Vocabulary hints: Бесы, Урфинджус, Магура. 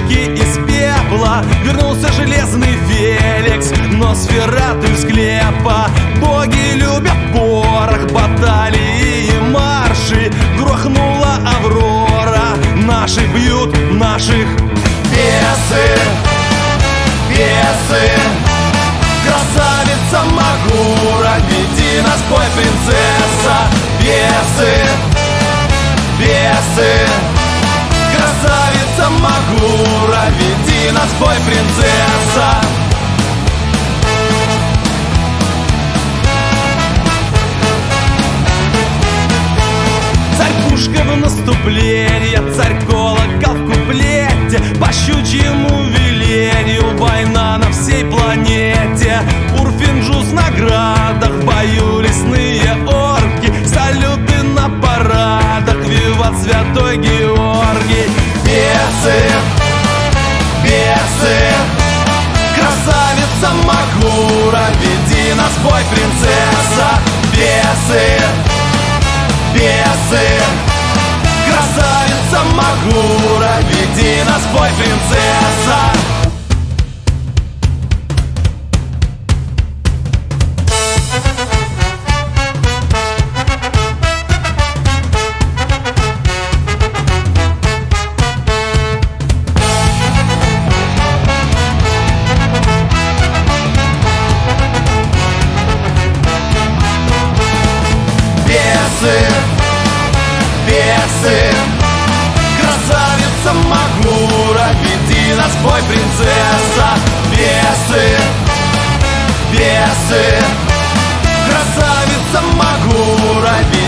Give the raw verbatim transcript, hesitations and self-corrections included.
косточки из пепла. Вернулся железный Феликс, но сферат из склепа. Боги любят порох, баталии и марши. Грохнула Аврора, наши бьют наших. Бесы, бесы, красавица Магура, веди нас в бой, принцесса. Бесы, бесы, красавица Магура, веди нас в бой, принцесса. Царь пушка в наступление, царь колокол в куплете. По щучьему велению война на всей планете. Урфинджус в наградах, в бою лесные орки. Салюты на парадах, виват святой Георгий. Бесы, бесы, красавица Магура, веди нас в бой, принцесса. Бесы, бесы, красавица Магура, веди нас в бой, принцесса. Бесы, красавица Магура, веди нас в бой, принцесса. Бесы, бесы, красавица Магура, веди нас в бой, принцесса.